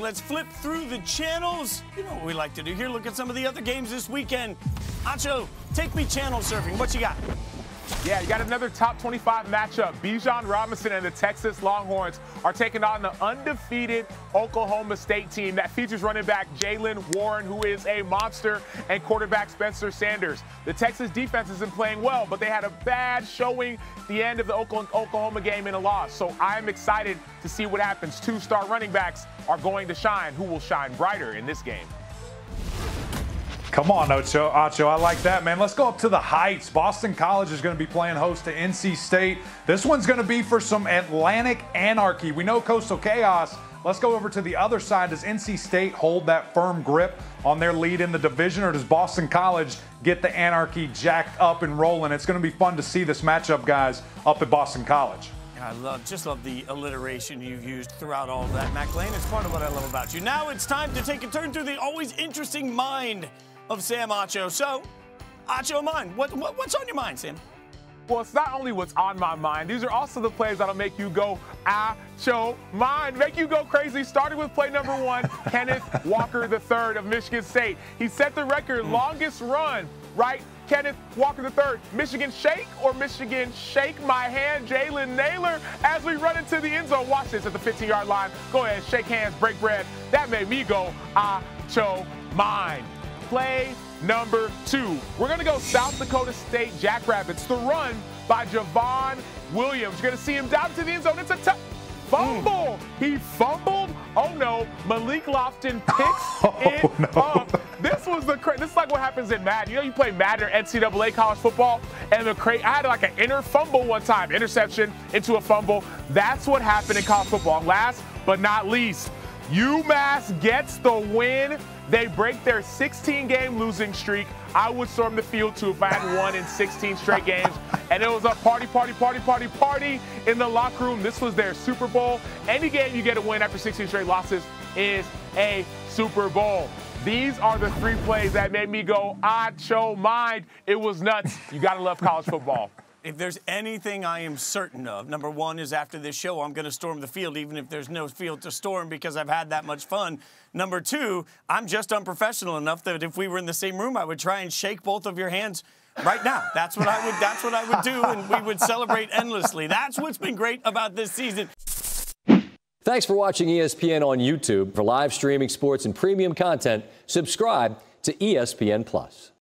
Let's flip through the channels. You know what we like to do here. Look at some of the other games this weekend. Acho, take me channel surfing. What you got? Yeah, you got another top 25 matchup. Bijan Robinson and the Texas Longhorns are taking on the undefeated Oklahoma State team that features running back Jaylen Warren, who is a monster, and quarterback Spencer Sanders. The Texas defense has been playing well, but they had a bad showing at the end of the Oklahoma game in a loss. So I'm excited to see what happens. Two-star running backs are going to shine. Who will shine brighter in this game? Come on, Acho, I like that, man. Let's go up to the heights. Boston College is going to be playing host to NC State. This one's going to be for some Atlantic anarchy. We know coastal chaos. Let's go over to the other side. Does NC State hold that firm grip on their lead in the division, or does Boston College get the anarchy jacked up and rolling? It's going to be fun to see this matchup, guys, up at Boston College. I just love the alliteration you've used throughout all of that, Mac Lane. It's part of what I love about you. Now it's time to take a turn through the always interesting mind of Sam Acho. So, Acho, mine. What's on your mind, Sam? Well, it's not only what's on my mind. These are also the plays that'll make you go Acho mine, make you go crazy. Starting with play number one, Kenneth Walker III of Michigan State. He set the record longest run, right? Kenneth Walker III. Michigan shake or Michigan shake my hand, Jalen Naylor, as we run into the end zone. Watch this at the 15-yard line. Go ahead, shake hands, break bread. That made me go Acho mine. Play number two. We're going to go South Dakota State Jackrabbits. The run by Javon Williams. You're going to see him dive to the end zone. It's a tough fumble. He fumbled. Oh, no. Malik Lofton picks it up. This is like what happens in Madden. You know, you play Madden or NCAA college football, and I had like an inner fumble one time. Interception into a fumble. That's what happened in college football. Last but not least, UMass gets the win. They break their 16-game losing streak. I would storm the field, too, if I had won in 16 straight games. And it was a party in the locker room. This was their Super Bowl. Any game you get a win after 16 straight losses is a Super Bowl. These are the three plays that made me go, Acho mine. It was nuts. You got to love college football. If there's anything I am certain of, number one is after this show, I'm going to storm the field, even if there's no field to storm, because I've had that much fun. Number two, I'm just unprofessional enough that if we were in the same room, I would try and shake both of your hands right now. That's what I would do, and we would celebrate endlessly. That's what's been great about this season. Thanks for watching ESPN on YouTube. For live streaming, sports, and premium content, subscribe to ESPN+.